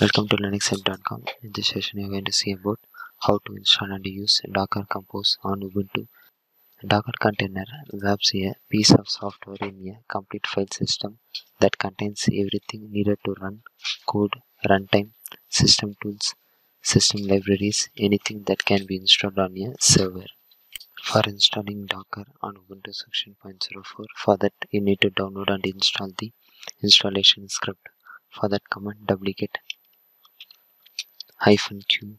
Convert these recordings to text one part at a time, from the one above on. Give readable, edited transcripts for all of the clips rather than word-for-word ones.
Welcome to LinuxHelp.com. In this session you are going to see about how to install and use Docker Compose on Ubuntu. Docker container wraps a piece of software in a complete file system that contains everything needed to run code, runtime, system tools, system libraries, anything that can be installed on a server. For installing Docker on Ubuntu section 0.04, for that you need to download and install the installation script. For that command, duplicate -q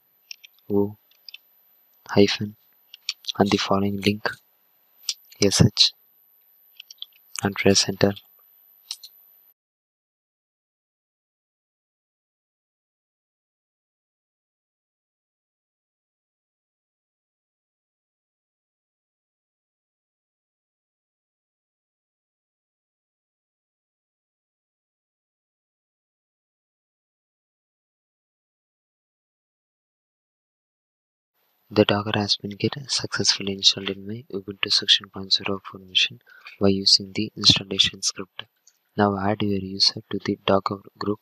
o- and the following link sh and press enter. The Docker has been successfully installed in my Ubuntu section 0.04 machine by using the installation script. Now add your user to the Docker group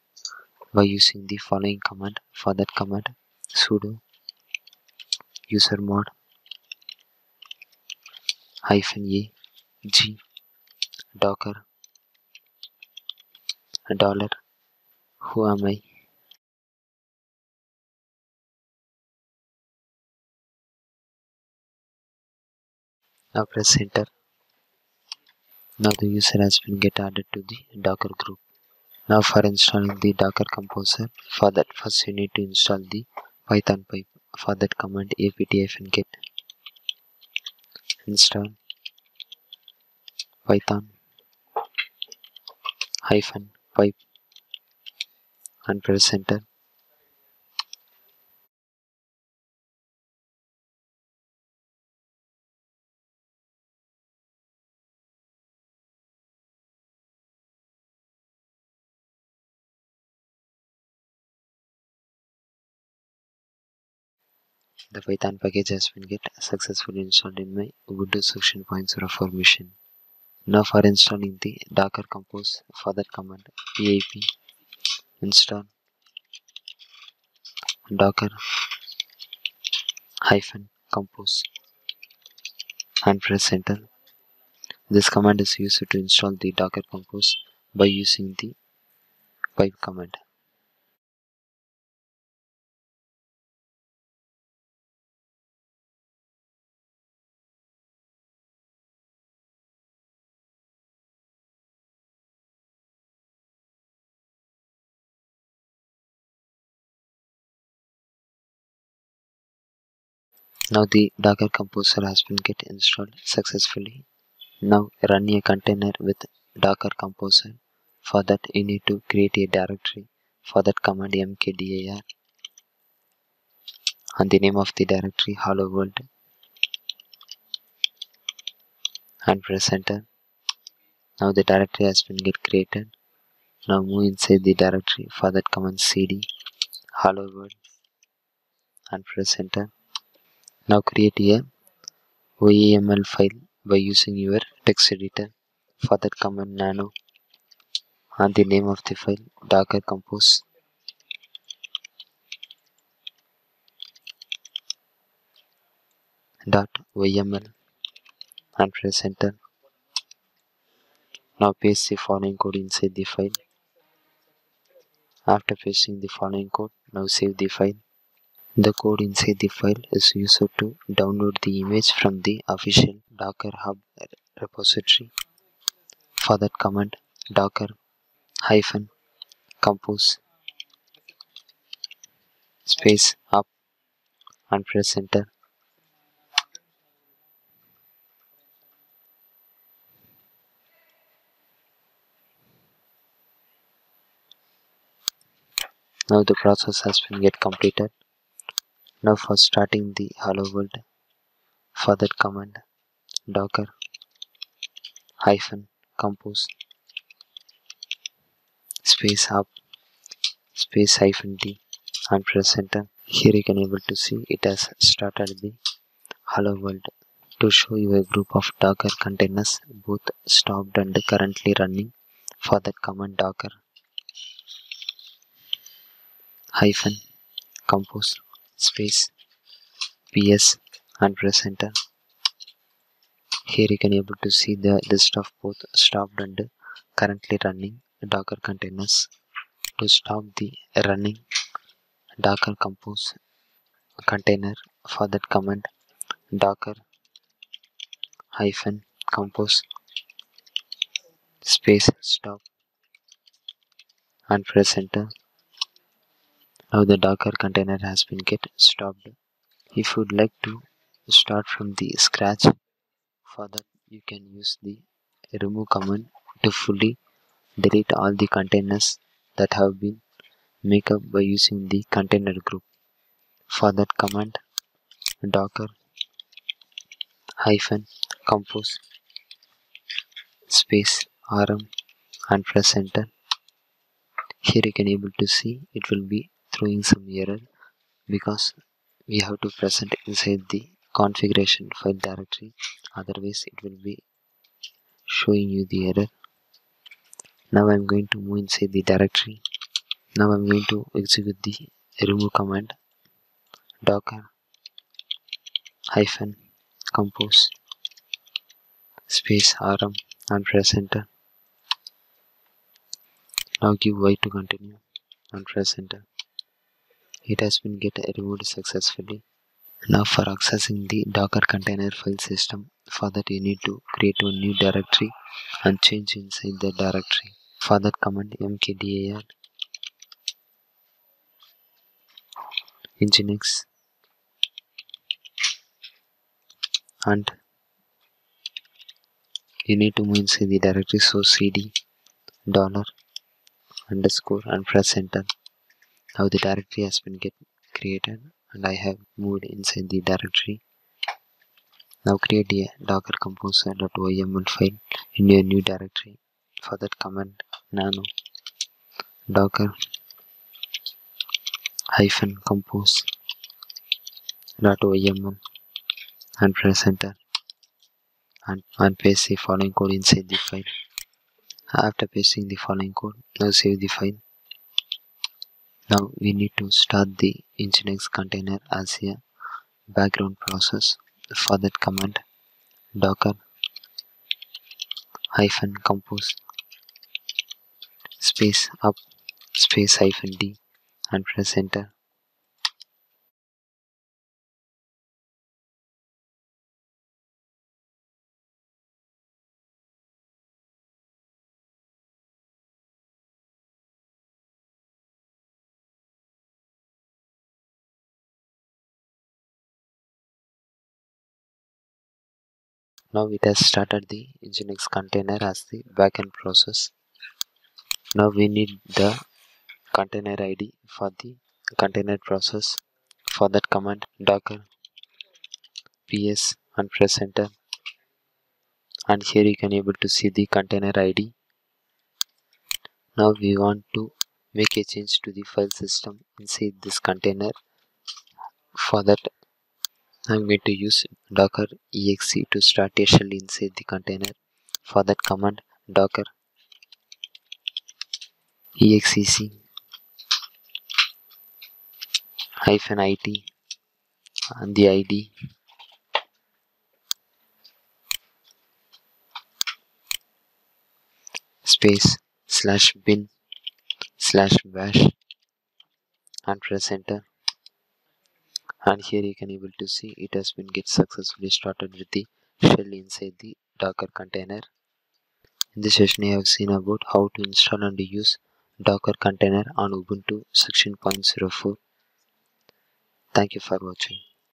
by using the following command. For that command, sudo usermod -a g docker $whoami. Now press enter. Now the user has been added to the Docker group. Now for installing the Docker Composer, for that first you need to install the Python pipe. For that command, apt-get install python -pipe and press enter. The Python package has been successfully installed in my Ubuntu section 0.04 machine. Now for installing the Docker Compose, for that command, pip install docker -compose and press enter. This command is used to install the Docker Compose by using the pipe command. Now the Docker Composer has been installed successfully. Now run a container with Docker Composer. For that you need to create a directory. For that command, mkdir and the name of the directory, hello world, and press enter. Now the directory has been created. Now move inside the directory. For that command, cd hello world and press enter. Now create a YAML file by using your text editor. For that command, nano and the name of the file, Docker Compose, .yml and press enter. Now paste the following code inside the file. After pasting the following code, now save the file. The code inside the file is used to download the image from the official Docker Hub repository. For that command, docker -compose up and press enter. Now the process has been completed. Now for starting the hello world, for that command, docker -compose up -d and press enter. Here you can able to see it has started the hello world. To show you a group of Docker containers, both stopped and currently running, for that command, docker -compose space ps and press enter. Here you can able to see the list of both stopped and currently running Docker containers. To stop the running Docker Compose container, for that command Docker -compose space stop and press enter. Now the Docker container has been get stopped. If you'd like to start from the scratch, for that you can use the remove command to fully delete all the containers that have been made up by using the container group. For that command Docker -compose space rm and press enter. Here you can able to see it will be throwing some error because we have to present inside the configuration file directory, otherwise it will be showing you the error. Now I'm going to move inside the directory. Now I'm going to execute the remove command Docker -compose space rm and press enter. Now give Y to continue and press enter. It has been get removed successfully. Now for accessing the Docker container file system, for that you need to create a new directory and change inside the directory. For that command mkdir nginx and you need to move inside the directory, so cd $_ and press enter. Now the directory has been get created and I have moved inside the directory. Now create a Docker Compose.yml file in your new directory. For that command nano Docker -compose.yml and press enter and paste the following code inside the file. After pasting the following code, now save the file. Now we need to start the nginx container as a background process. For that command Docker -compose space up space -d and press enter. Now it has started the nginx container as the backend process. Now we need the container ID for the container process. For that command Docker PS and press enter. And here you can able to see the container ID. Now we want to make a change to the file system inside this container. For that I'm going to use Docker exe to start a shell inside the container. For that command Docker exec -it and the ID space /bin/bash and press enter. And here you can able to see it has been get successfully started with the shell inside the Docker container. In this session I have seen about how to install and use Docker container on Ubuntu 16.04. Thank you for watching.